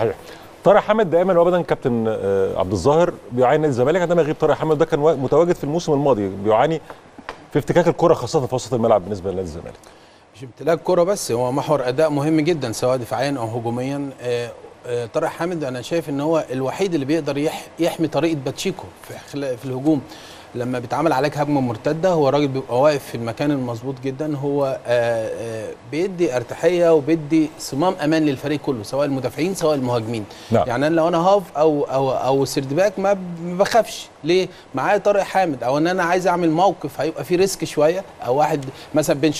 صحيح. طارق حامد دائما وابدا كابتن عبد الظاهر بيعاني نادي الزمالك. عندما يغيب طارق حامد ده كان متواجد في الموسم الماضي، بيعاني في افتكاك الكره خاصه في وسط الملعب بالنسبه لنادي الزمالك. مش امتلاك كره بس، هو محور اداء مهم جدا سواء دفاعيا او هجوميا. طارق حامد انا شايف ان هو الوحيد اللي بيقدر يحمي طريقه باتشيكو في الهجوم. لما بيتعمل عليك هجمه مرتده هو راجل بيبقى واقف في المكان المظبوط جدا، هو بيدي ارتياحيه وبيدي صمام امان للفريق كله سواء المدافعين سواء المهاجمين. لا. يعني انا لو انا هاف او سيرد باك ما بخافش، ليه؟ معايا طارق حامد، او ان انا عايز اعمل موقف هيبقى فيه ريسك شويه، او واحد مثلا بن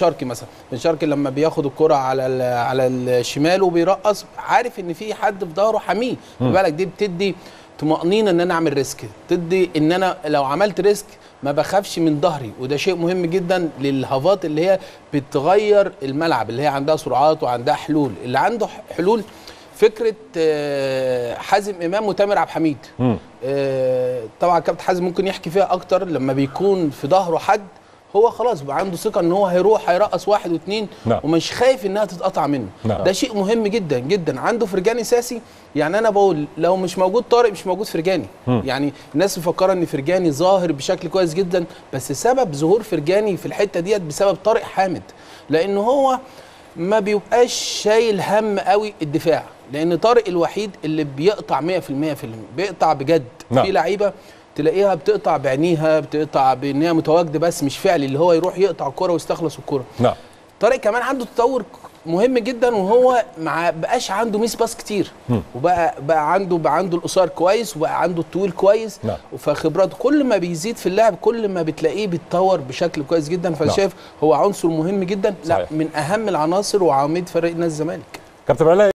شرقي لما بياخد الكره على الشمال وبيرقص عارف ان في حد في ظهره حاميه، خد بالك دي بتدي طمأنينة ان انا اعمل ريسك، تدي ان انا لو عملت ريسك ما بخافش من ظهري، وده شيء مهم جدا للهافات اللي هي بتغير الملعب، اللي هي عندها سرعات وعندها حلول. اللي عنده حلول فكره حازم امام وتامر عبد الحميد. طبعا كابتن حازم ممكن يحكي فيها اكتر. لما بيكون في ظهره حد هو خلاص بقى عنده ثقه ان هو هيروح هيرقص واحد واثنين ومش خايف انها تتقطع منه. ده شيء مهم جدا جدا. عنده فرجاني ساسي، يعني انا بقول لو مش موجود طارق مش موجود فرجاني. يعني الناس مفكره ان فرجاني ظاهر بشكل كويس جدا، بس سبب ظهور فرجاني في الحته ديت بسبب طارق حامد، لان هو ما بيبقاش شايل هم قوي الدفاع، لان طارق الوحيد اللي بيقطع 100% بيقطع بجد. في لعيبه تلاقيها بتقطع بعينيها، بتقطع بانها متواجده بس مش فعلي اللي هو يروح يقطع الكره ويستخلص الكره. نعم. طارق كمان عنده تطور مهم جدا، وهو ما بقاش عنده ميس باس كتير، وبقى عنده القصار كويس، وبقى عنده الطويل كويس. نعم. فخبراته كل ما بيزيد في اللعب كل ما بتلاقيه بيتطور بشكل كويس جدا. فشايف هو عنصر مهم جدا. صحيح. من اهم العناصر وعواميد فريق نادي الزمالك كابتن.